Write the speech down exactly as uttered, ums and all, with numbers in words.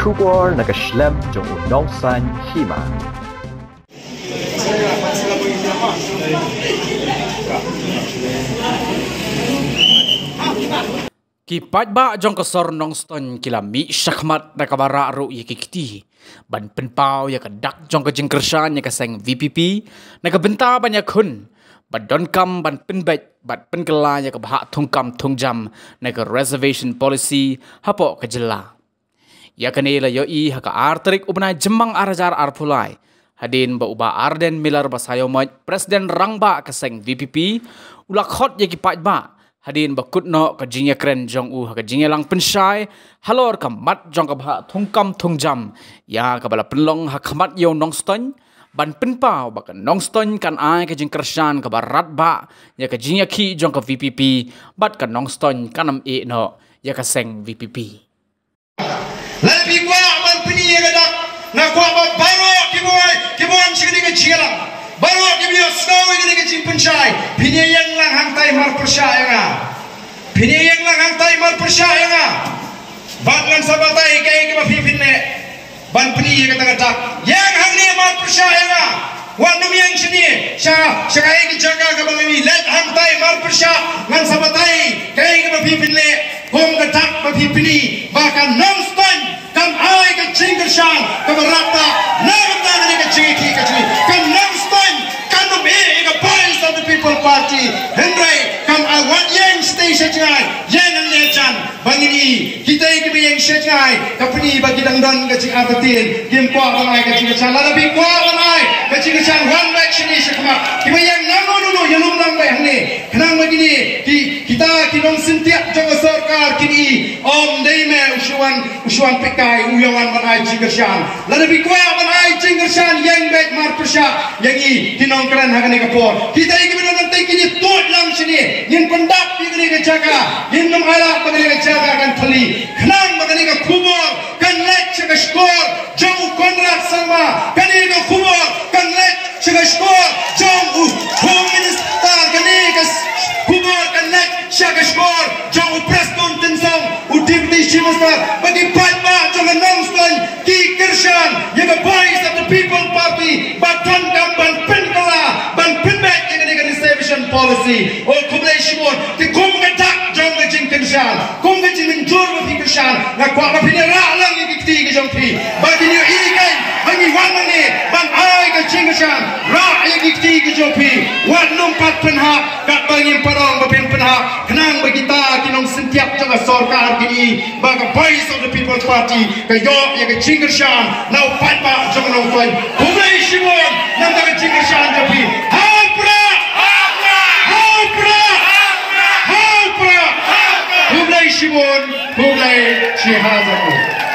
Kubor nakaślep do udąsań Hima. Kipat ba jong kasor nong ston kilami syakmat nakabara ru yikikti. Ban penpau yakadak jong kajengkersan yakaseng V P P. Nakabenta banyak hun. Ban donkam ban penbet ban penkela yakabahak tungkam tungjam. Naka reservation policy hapok kajela. Yakanila yoi haka arterik ubna jemang arajar arpulai. Hadin ba uba Arden Miller basayomaj Presiden rangba kaseng V P P. Ulak hot yakipat ba. Hadin bakut no kajinya keren jong u kajinya lang pensyai halor kamat jong kabha tungkam tungjam ya kabala penlong hakamat yo nongston ban penpau baka nongston kan ai kajing kersan kabarat ba ya kajinya ki jong ka V P P bat ka nongston kanam e no ya kaseng V P P lebi kwa man pini ya gadak na kwa ba baro kiboi kibon sikini ka jilang baru kibio snow ini ke cimpun syai pini yang langhang tai mar persyanga pini yang langhang tai mar persyanga batlan sabatai kai ke ba finne ban pini yang kata-kata yang hangni mar persyanga wandum yang sini sya syakai ke jaga ke bangmi let hang tai mar persya lan sabatai kai ke ba finne kom katak ba pini bahkan nonstop kan ai ke cingger syang ke berata nangta ni ke cingki ke cini kan People Party, Henry, come I want yang stay sejajar, yang nelayan, bangini kita ikut yang sejajar, kapuni bagi dangdon kecik abatin, game kuat ramai kecik kecil, lebih kuat ramai kecik kecil, one action sekamar, kita yang nanggung dulu, yang lumang bayangni, kenang begini, kita kita sentiak jaga sorkar kini, om dayme usuan usuan pekai, uyawan ramai kecik kecil, lebih kuat ramai kecik kecil, yang baik mar persya, yang ini dinongkran harga negapor, kita ikut Kemudian nanti kini tuat lam sini, yang pendak begini kejaga, yang nomala begini kejaga akan teli, kenang begini kekubur, kan lek cegas skor, jauh konrak sama, kan ini kekubur, kan lek cegas skor, jauh home minister, kan ini kekubur, kan lek cegas skor, jauh presiden tinsong, udipni simasar, bagi panjang jangan nonsen, ki kersan, yang kebaik satu People Party, batan kampan penkala, ban penbek. Policy or combination the kumgatak jong gajing kinshan kumgajing minjur wafi kinshan na kwa mapine ralang yikikti gajong pi bagin yu ikan hangi wangani bang ay gajing kinshan ra yikikti gajong pi wad nung pat penhap kat bangin parang mapin penhap kenang bagita kinong sentiap jong asor kahar gini baga voice of the People Party kayok ya gajing kinshan na upat pa jong nong kwan kumgajing nam da gajing kinshan jong pi hapra Hopra, Hopra, Hopra, Hopra, Hopra, Hopra, Hopra,